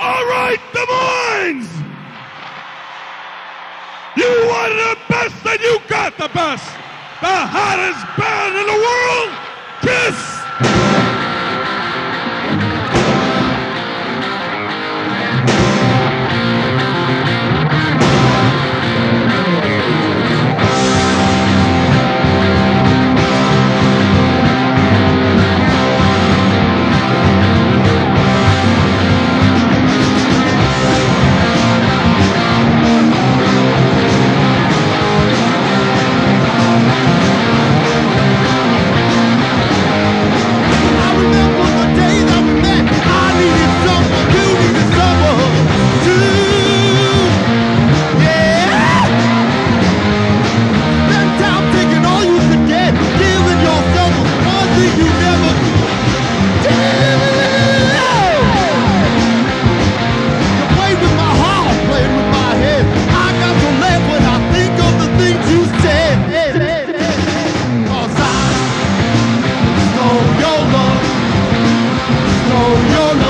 All right, Des Moines! You wanted the best and you got the best. The hottest band in the world, Kiss! No, no, no.